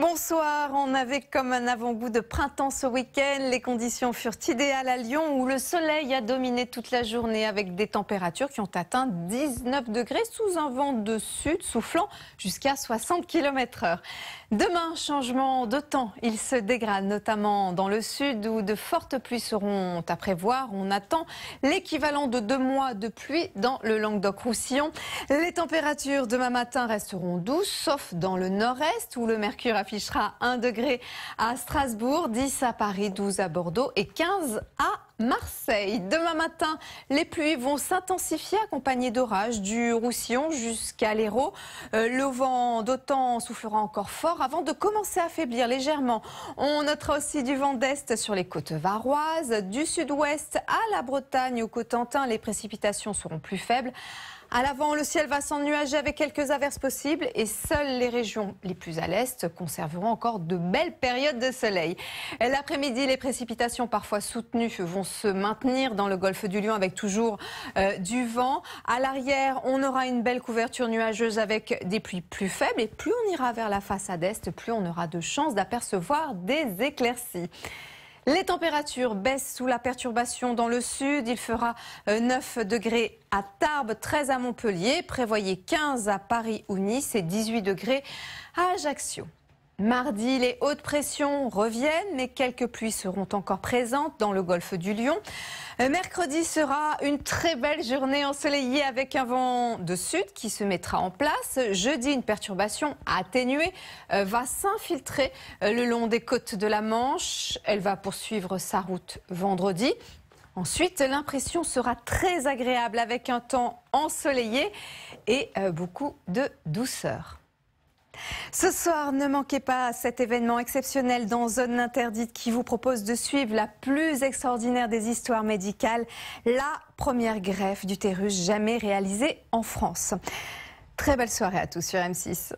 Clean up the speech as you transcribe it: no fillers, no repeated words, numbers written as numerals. Bonsoir, on avait comme un avant-goût de printemps ce week-end. Les conditions furent idéales à Lyon où le soleil a dominé toute la journée avec des températures qui ont atteint 19 degrés sous un vent de sud soufflant jusqu'à 60 km/h. Demain, changement de temps. Il se dégrade notamment dans le sud où de fortes pluies seront à prévoir. On attend l'équivalent de 2 mois de pluie dans le Languedoc-Roussillon. Les températures demain matin resteront douces, sauf dans le nord-est où le mercure affichera 1 degré à Strasbourg, 10 à Paris, 12 à Bordeaux et 15 à Marseille. Demain matin, les pluies vont s'intensifier accompagnées d'orages du Roussillon jusqu'à l'Hérault. Le vent d'autant soufflera encore fort avant de commencer à faiblir légèrement. On notera aussi du vent d'est sur les côtes varoises, du sud-ouest à la Bretagne, au Cotentin. Les précipitations seront plus faibles. À l'avant, le ciel va s'ennuager avec quelques averses possibles et seules les régions les plus à l'est conserveront encore de belles périodes de soleil. L'après-midi, les précipitations parfois soutenues vont se maintenir dans le golfe du Lion avec toujours du vent. À l'arrière, on aura une belle couverture nuageuse avec des pluies plus faibles et plus on ira vers la façade est, plus on aura de chances d'apercevoir des éclaircies. Les températures baissent sous la perturbation dans le sud. Il fera 9 degrés à Tarbes, 13 à Montpellier. Prévoyez 15 à Paris ou Nice et 18 degrés à Ajaccio. Mardi, les hautes pressions reviennent, mais quelques pluies seront encore présentes dans le golfe du Lion. Mercredi sera une très belle journée ensoleillée avec un vent de sud qui se mettra en place. Jeudi, une perturbation atténuée va s'infiltrer le long des côtes de la Manche. Elle va poursuivre sa route vendredi. Ensuite, l'impression sera très agréable avec un temps ensoleillé et beaucoup de douceur. Ce soir, ne manquez pas cet événement exceptionnel dans Zone Interdite qui vous propose de suivre la plus extraordinaire des histoires médicales, la première greffe d'utérus jamais réalisée en France. Très belle soirée à tous sur M6.